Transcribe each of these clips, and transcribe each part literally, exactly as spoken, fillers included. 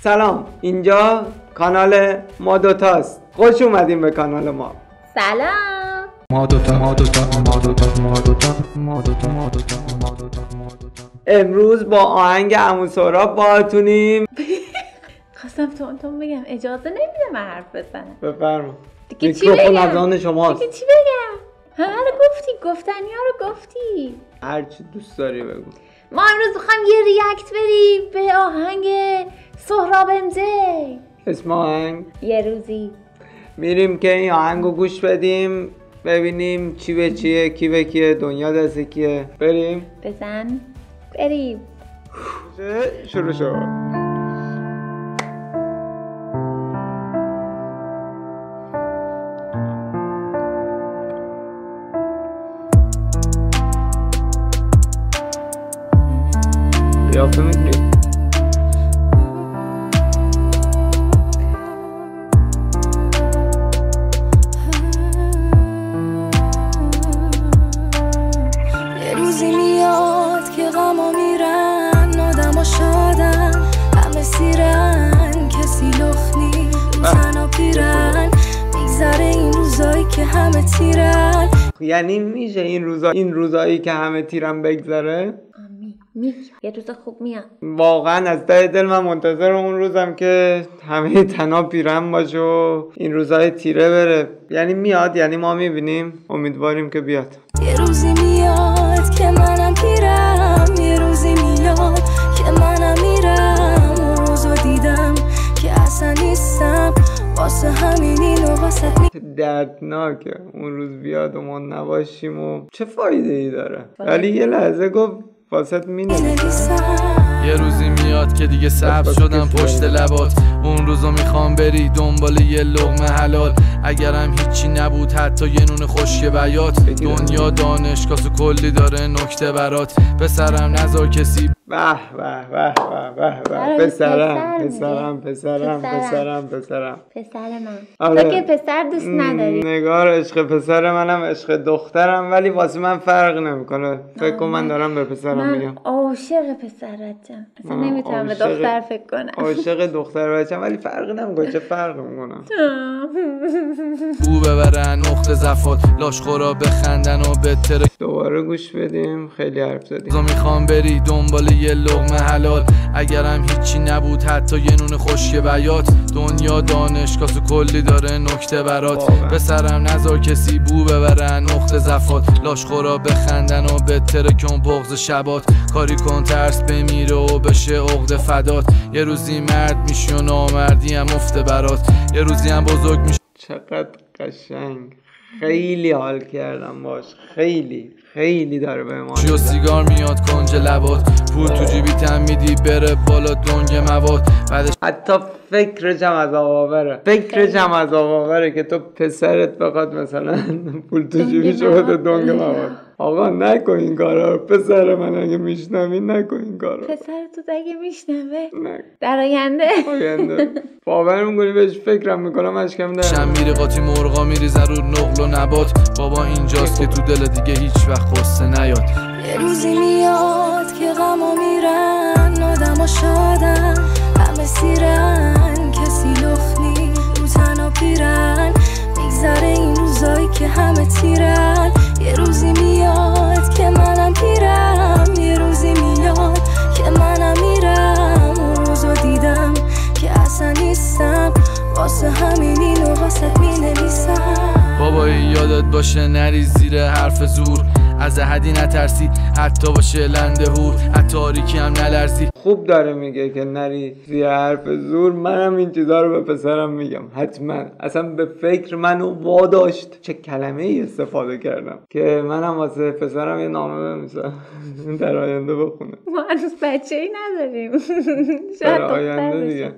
سلام، اینجا کانال ما دوتاست. خوش اومدیم به کانال ما. سلام. ما دوتا ما دوتا ما دوتا ما دوتا ما دوتا ما دوتا ما دوتا ما دوتا. امروز با آهنگ عمو سهراب باهاتونیم. خواستم تو تو بگم اجازه نمیده من حرف بزنم. بفرما. دیگه چی بگم؟ شماست. دیگه چی بگم؟ همه رو گفتی، گفتنی‌ها رو گفتی. هر چی دوست داری بگو. ما امروز می‌خوایم یه ریاکت بریم به آهنگ سهراب ام جی. اسم آهنگ یه روزی. میریم که این آهنگو گوش بدیم، ببینیم چی به چیه، کی به کیه، دنیا دست کیه. بریم بزن بریم. شروع شو. قیافه میکنیم. یعنی میشه این روزا این روزایی که همه تیرم بگذره. آمین. می یه روز خوب میاد. واقعا از ته دل من منتظر اون روزم که همه تنا پیرم باشه و این روزای تیره بره. یعنی میاد، یعنی ما میبینیم، امیدواریم که بیاد. یه روزی میاد که منم پیرم، یه روزی میاد که منم میرم. اون روزو دیدم که اصلا نیستم واسه همین اینو واسه دردناکه. اون روز بیاد و ما نباشیم و چه فایده ای داره؟ ولی یه لحظه گفت واسط می یه روزی میاد که دیگه سبز شدم پشت لبات. اون روزو میخوام بری دنبال یه لقمه حلال. اگرم هیچی نبود حتی یه نون خشک بیات. دنیا دانشگاهو کلی داره نکته برات. پسرم نذار کسی به به به به به پسرم پسرم پسرم پسرم پسرم پسر من. تو که پسر دوست نداری. نگار عشق پسر منم، عشق دخترم، ولی واسه من فرق نمیکنه. فکر کنم من دارم به پسرم میگم. من عاشق پسرت جان، اصلا نمیتونم به دختر فکر کنم. عاشق دختر بچم ولی فرق نمیکنه. چه فرق میکنه؟ او ببرن نقطه زفات لاشخورا بخندن و بتره. دوباره گوش بدیم، خیلی حرف زدیم. تو میخوام بری دنبال یه لقمه حلال. اگرم هیچی نبود حتی یه نون خشک بیات. دنیا دانشگاهو کلی داره نکته برات. به سرم نذار کسی بو ببرن نقطه زفات لاشخورا بخندن و بتره. کن بغض شبات کاری کن ترس بمیره و بشه عقد فدات. یه روزی مرد میشی و نامردی هم افته برات. یه روزی هم بزرگ میشی. چقدر قشنگ، خیلی حال کردم باش، خیلی خیلی داره به ما. چیو سیگار میاد کنج لبات. پول تو جیبیت هم میدی بره بالا دنگ مواد. بعدش حتی فکرشم از آواوره، فکرشم از آواوره که تو پسرت بخواد مثلا پول تو جیبیش بده دنگ مواد. آقا نکن این کارا. پسر من اگه میشنوی نکن این کارا. پسر تو اگه میشنوه در آینده آینده باور میکنی بهش فکرم میکنم اشکم در شم میره. قاطی مرغا میریزن رو نقل و نبات. بابا اینجاست که تو دل دیگه هیچ وقت قصه نیاد. یه روزی میاد که غم و میرن آدم و شادن. همه سیرن کسی لخنی رو تن و پیرن. میگذره این روزایی که همه تیرن. یه روزی میاد که منم پیرم، یه روزی میاد که منم میرم. اون روزو دیدم که اصلا نیستم واسه همین اینو واسط مینویسم. بابایی یادت باشه نری زیر حرف زور. از احدی نترسی حتی باشه لنده هور. از تاریکی هم نلرزی. خوب داره میگه که نری زیر حرف زور. منم این چیزا رو به پسرم میگم حتما. اصلا به فکر منو واداشت. چه کلمه ای استفاده کردم که منم واسه پسرم یه نامه بنویسم در آینده بخونه. ما هنوز بچه ای نداریم در آینده دیگه.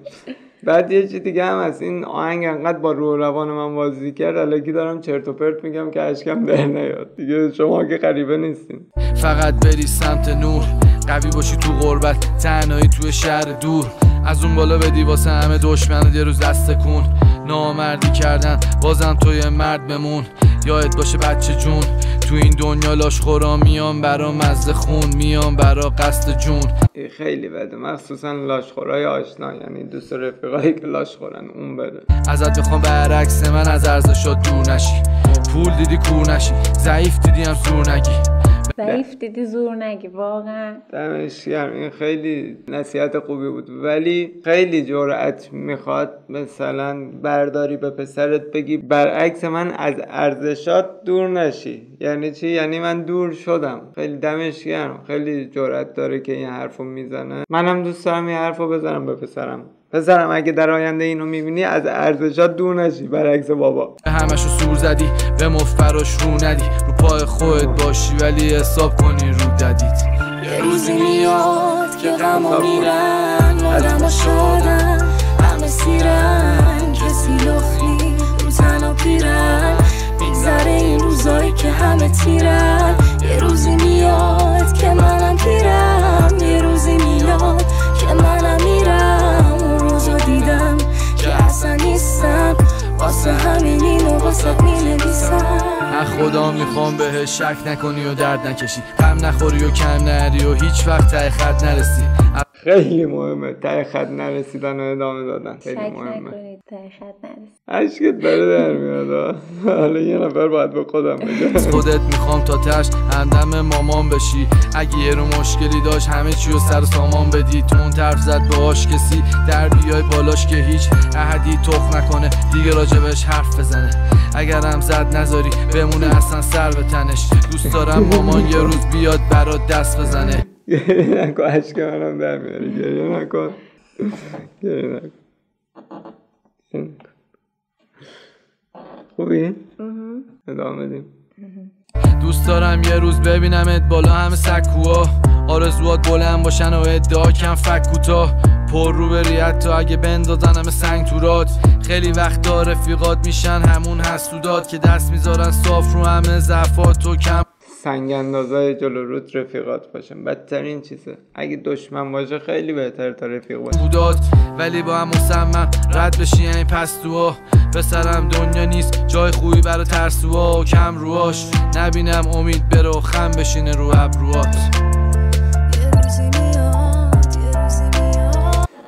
بعد یه چی دیگه هم هست. این آهنگ انقدر با روح روان من بازی کرد الکی دارم چرت و پرت میگم که اشکم در نیاد دیگه. شما که غریبه نیستین. فقط بری سمت نور، قوی باشی تو غربت، تنهایی تو شهر دور. از اون بالا بدی واسه همه دشمنت یه روز دست کن. نامردی کردن بازم توی مرد بمون. یاد باشه بچه جون تو این دنیا لاش خورا میان برا مزه خون، میان برا قصد جون. خیلی بده، مخصوصا لاشخورای آشنا، یعنی دوست رفیقایی که لاشخورن اون بده. ازت میخوام برعکس من از ارزشات دور نشی، پول دیدی کور نشی، ضعیف دیدی هم زور نگی، ضعیف دیدی زور نگی. واقعا دمش گرم، این خیلی نصیحت خوبی بود، ولی خیلی جرأت میخواد مثلا برداری به پسرت بگی برعکس من از ارزشات دور نشی. یعنی چی؟ یعنی من دور شدم. خیلی دمش گرم، خیلی جرأت داره که این حرفو میزنه. منم دوست دارم این حرفو بزنم به پسرم. پسرم اگه در آینده اینو میبینی از ارزشات دور نشی برعکس بابا. به همشو سور زدی، به مفراش رو ندی، رو پای خودت باشی ولی حساب کنی رو ددیت. یه روزی میاد که غمو میرن، آدمو شدن همه سیرن، کسی لختی رو تنو پیرن، میگذره این روزایی که همه تیرن. یه روزی میاد که منم پیرم، یه روزی میاد که منم میرم. دیدم که اصلا نیستم، واسه همین اینو واسه مینویسم. نه خدا میخوام به شک نکنی و درد نکشی، غم نخوری و کم نری و هیچ وقت ته خط نرسی. خیلی مهمه ته خط نرسیدن و ادامه دادن، خیلی مهمه. شک نکنید ته خط نرسید، اشکت داره در میاد. حالا یه نفر باید به خودم بگم خودت میخوام تا تش همدم مامان بشی. اگه یه رو مشکلی داشت همه چی رو سر سامان بدی، تون طرف زد باهاش کسی در بیای بالاش که هیچ احدی تخ نکنه دیگه راجبش حرف بزنه. اگر هم زد نذاری بمونه اصلا سر به تنش. دوست دارم مامان یه روز بیاد برات دست بزنه. گریه نکن، عشق منم در میاری، گریه نکن، گریه نکن. خوبی؟ ادامه بدیم. دوست دارم یه روز ببینمت بالا همه سکوها، آرزوات بلند باشن و ادعا کم فک کوتاه، پر رو بری حتی اگه بندازن همه سنگ تورات. خیلی وقتا رفیقات میشن همون حسودات که دست میذارن صاف رو همه ضعفات و کم سنگ اندازای جلو روت. رفیقات باشن بدترین چیزه، اگه دشمن باشه خیلی بهتر تا رفیق باشه. بودات ولی با هم مصمم رد بشی، یعنی پس دوا به سرم دنیا نیست جای خوبی برا ترسوا و کم رواش. نبینم امید برو خم بشینه رو ابروات.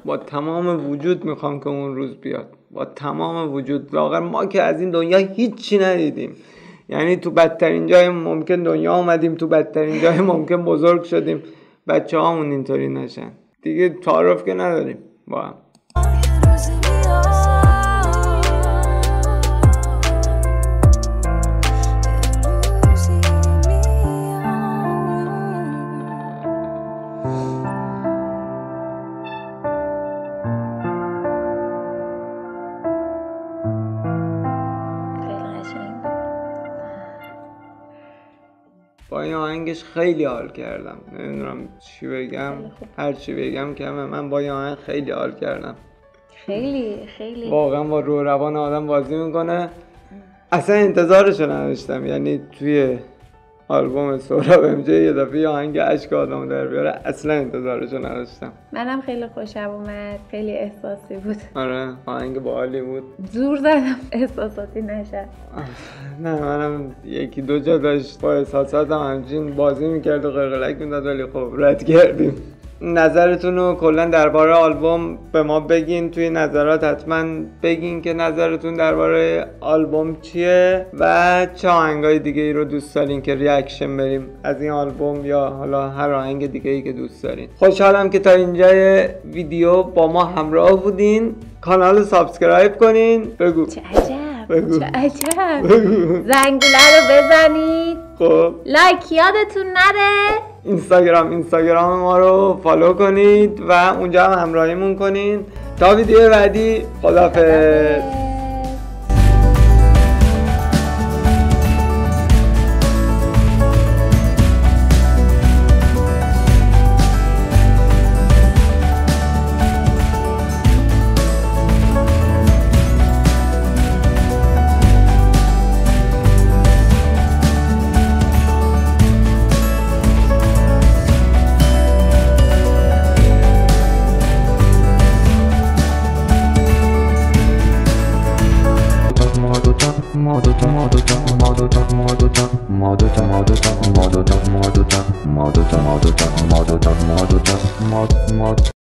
با تمام وجود میخوام که اون روز بیاد، با تمام وجود. واقعا ما که از این دنیا هیچی ندیدیم، یعنی تو بدترین جای ممکن دنیا آمدیم، تو بدترین جای ممکن بزرگ شدیم. بچه هامون اینطوری نشن دیگه، تعارف که نداریم با هم. با این آهنگش خیلی حال کردم، نمیدونم چی بگم، هر چی بگم کمه. من با این آهنگ خیلی حال کردم، خیلی خیلی واقعا با رو روان آدم بازی میکنه. اصلا انتظارشو نداشتم، یعنی توی آلبوم سهراب ام جی یه دفعه آهنگ اشک آدمو در بیاره، اصلا انتظارشو نداشتم. منم خیلی خوشم اومد، خیلی احساسی بود. آره آهنگ باحالی بود، زور زدم احساساتی نشه. نه منم یکی دو جا داشت با احساساتم همچین بازی میکرد و قرقلک میداد، ولی خب رد کردیم. نظرتون رو کلا درباره آلبوم به ما بگین، توی نظرات حتما بگین که نظرتون درباره آلبوم چیه و چه آهنگای دیگه ای رو دوست دارین که ریاکشن بریم از این آلبوم، یا حالا هر آهنگ دیگه ای که دوست دارین. خوشحالم که تا اینجای ویدیو با ما همراه بودین. کانال رو سابسکرایب کنین. بگو چه عجب، بگو چه عجب، زنگوله رو بزنید، خب لایک یادتون نره، اینستاگرام اینستاگرام ما رو فالو کنید و اونجا هم همراهیمون کنین. تا ویدیو بعدی، خداحافظ. mod mod mod mod mod.